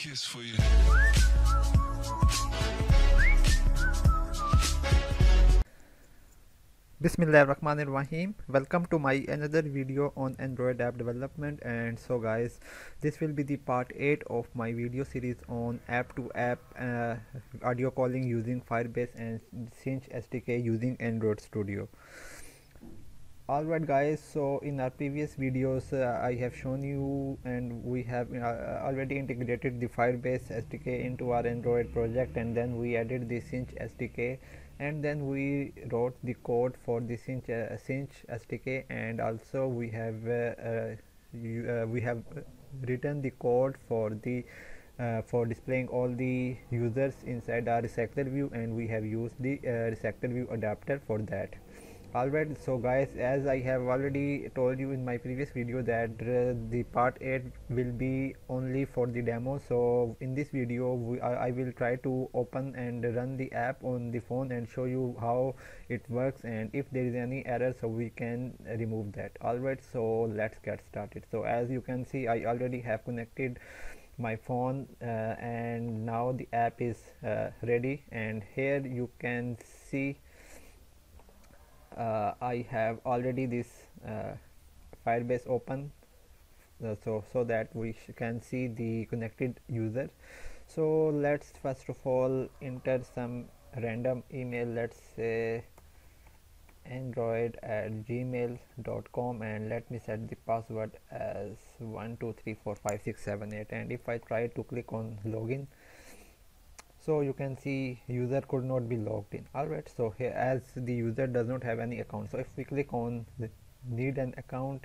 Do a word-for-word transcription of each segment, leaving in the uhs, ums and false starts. kiss for you. Bismillahirrahmanirrahim. Welcome to my another video on Android app development. And so guys, this will be the part eight of my video series on app to app uh, audio calling using Firebase and Sinch S D K using Android Studio. Alright guys, so in our previous videos uh, I have shown you and we have uh, already integrated the Firebase S D K into our Android project, and then we added the Sinch S D K, and then we wrote the code for the Sinch, uh, Sinch S D K, and also we have uh, uh, you, uh, we have written the code for the uh, for displaying all the users inside our RecyclerView, and we have used the uh, RecyclerView adapter for that. Alright, so guys, as I have already told you in my previous video that uh, the part eight will be only for the demo. So in this video we, I, I will try to open and run the app on the phone and show you how it works, and if there is any error so we can remove that. Alright, so let's get started. So as you can see, I already have connected my phone uh, and now the app is uh, ready, and here you can see Uh, I have already this uh, Firebase open, uh, so so that we can see the connected user. So let's first of all enter some random email. Let's say android at gmail dot com, and let me set the password as one two three four five six seven eight. And if I try to click on login, so you can see user could not be logged in. Alright, so here as the user does not have any account, so if we click on the need an account,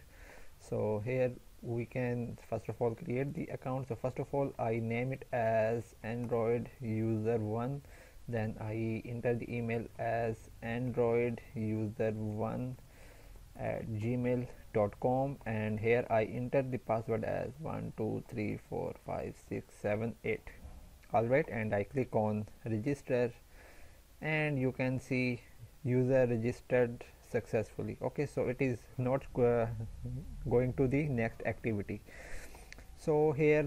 so here we can first of all create the account. So first of all I name it as Android user one, then I enter the email as Android user one at gmail dot com, and here I enter the password as one two three four five six seven eight. Alright, and I click on register, and you can see user registered successfully. Okay, so it is not uh, going to the next activity. So here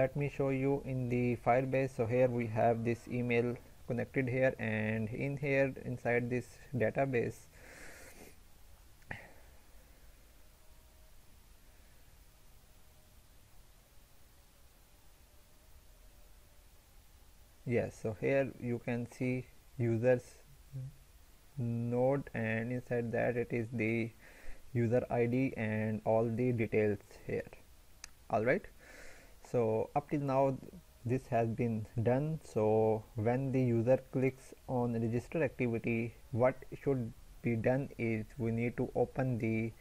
let me show you in the Firebase. So here we have this email connected here, and in here inside this database yes so here you can see users node, and inside that it is the user I D and all the details here. Alright, so up till now this has been done. So when the user clicks on register activity, what should be done is we need to open the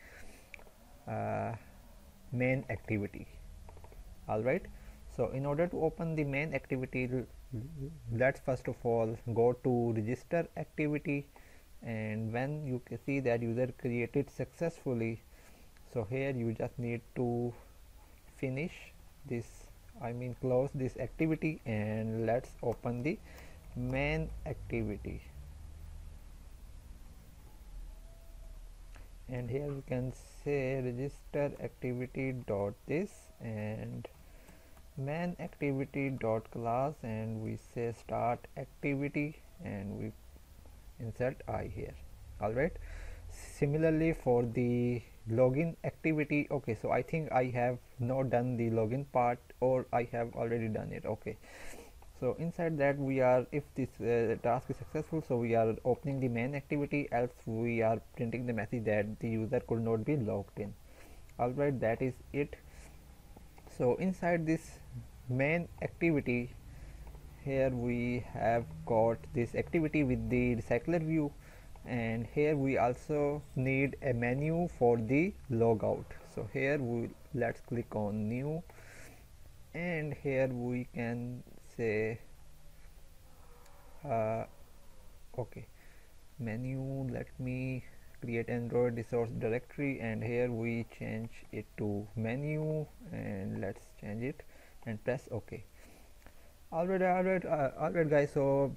uh, main activity. Alright, so in order to open the main activity, let's first of all go to register activity, and when you can see that user created successfully, so here you just need to finish this I mean close this activity, and let's open the main activity. And here you can say register activity dot this and main activity dot class, and we say start activity, and we insert I here. Alright, similarly for the login activity. Okay, so I think I have not done the login part, or I have already done it. Okay, so inside that we are, if this uh, task is successful, so we are opening the main activity, else we are printing the message that the user could not be logged in. Alright, that is it. So inside this main activity, here we have got this activity with the RecyclerView, and here we also need a menu for the logout. So here we let's click on new, and here we can say uh, okay menu. Let me create Android resource directory, and here we change it to menu, and let's change it and press OK. Alright, alright, uh, alright guys, so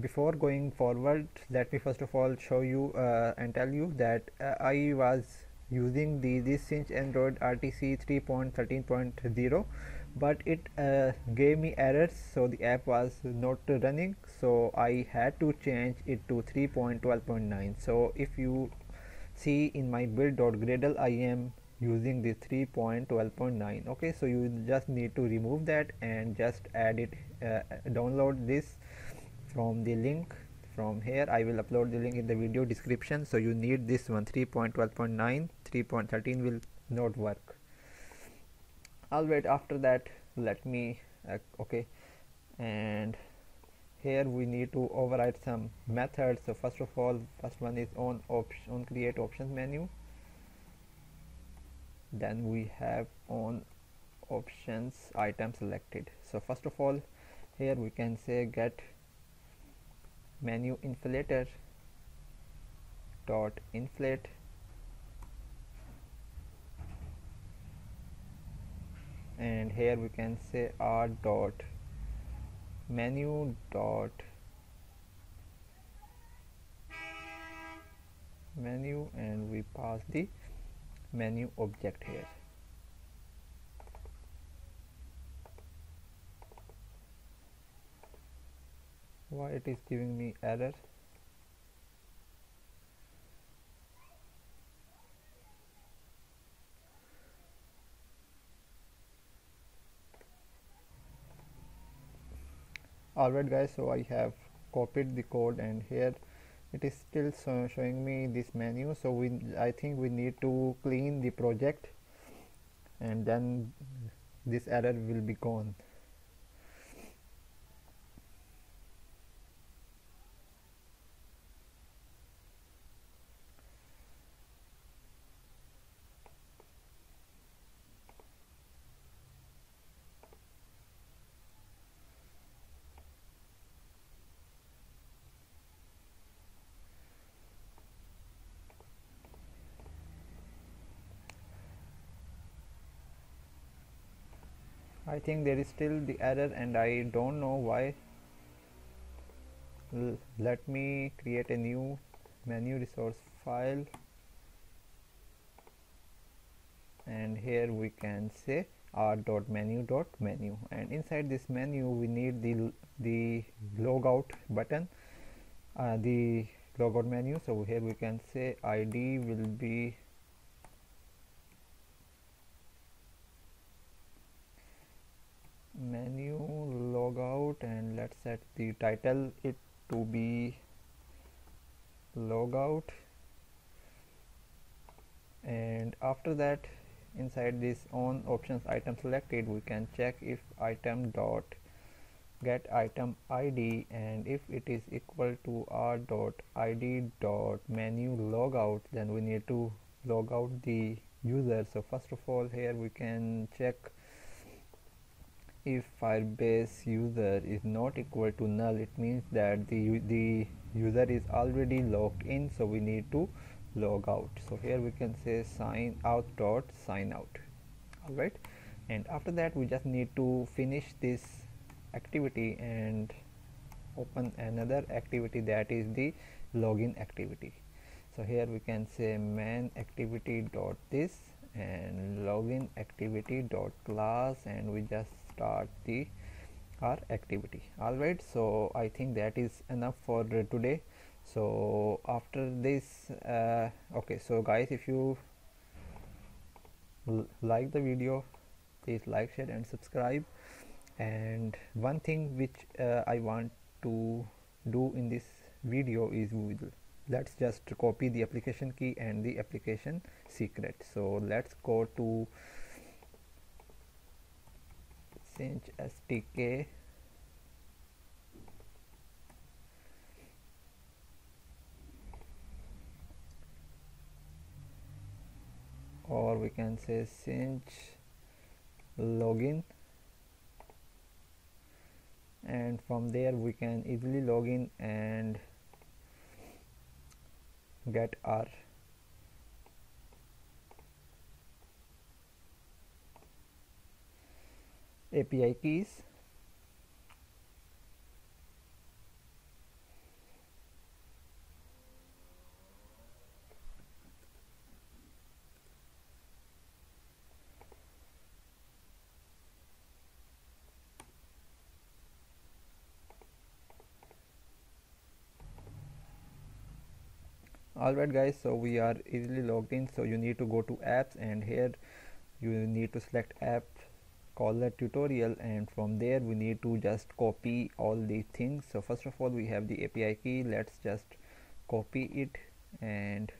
before going forward, let me first of all show you uh, and tell you that uh, I was using the this Sinch Android R T C three point thirteen point zero but it uh, gave me errors, so the app was not running, so I had to change it to three point twelve point nine. So if you see in my build.gradle, I am using the three point twelve point nine. okay, so you just need to remove that and just add it, uh, download this from the link from here. I will upload the link in the video description. So you need this one, three point twelve point nine. three point thirteen will not work. Alright, after that let me uh, okay, and here we need to override some methods. So first of all, first one is on option, on create options menu, then we have on options item selected. So first of all, here we can say get menu inflator dot inflate, and here we can say r dot menu dot menu, and we pass the menu object here. Why it is giving me error? Alright guys, so I have copied the code, and here it is still so showing me this menu. So we, I think we need to clean the project, and then this error will be gone. I think there is still the error and I don't know why. L- let me create a new menu resource file, and here we can say r.menu.menu, and inside this menu we need the, the logout button, uh, the logout menu. So here we can say I D will be menu logout, and let's set the title it to be logout. And after that, inside this on options item selected, we can check if item dot get item I D, and if it is equal to r dot id dot menu logout, then we need to log out the user. So first of all, here we can check if Firebase user is not equal to null, it means that the, the user is already logged in, so we need to log out. So here we can say sign out dot sign out. Alright, and after that we just need to finish this activity and open another activity, that is the login activity. So here we can say man activity dot this and login activity dot class, and we just start the our activity. Alright, so I think that is enough for today. So after this, uh, okay, so guys, if you like the video, please like, share and subscribe. And one thing which uh, I want to do in this video is we let's just copy the application key and the application secret. So let's go to Sinch S D K, or we can say Sinch login, and from there we can easily log in and get our A P I keys. Alright guys, so we are easily logged in. So you need to go to apps, and here you need to select app, call the tutorial, and from there we need to just copy all the things. So first of all, we have the A P I key. Let's just copy it and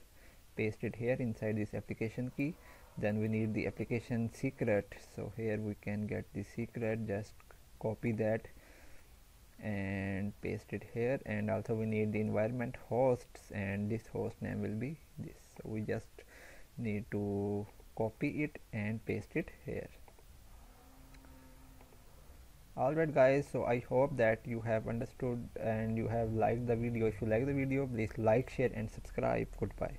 paste it here inside this application key. Then we need the application secret. So here we can get the secret, just copy that and paste it here. And also we need the environment hosts, and this host name will be this. So we just need to copy it and paste it here. Alright guys, so I hope that you have understood and you have liked the video. If you like the video, please like, share and subscribe. Goodbye.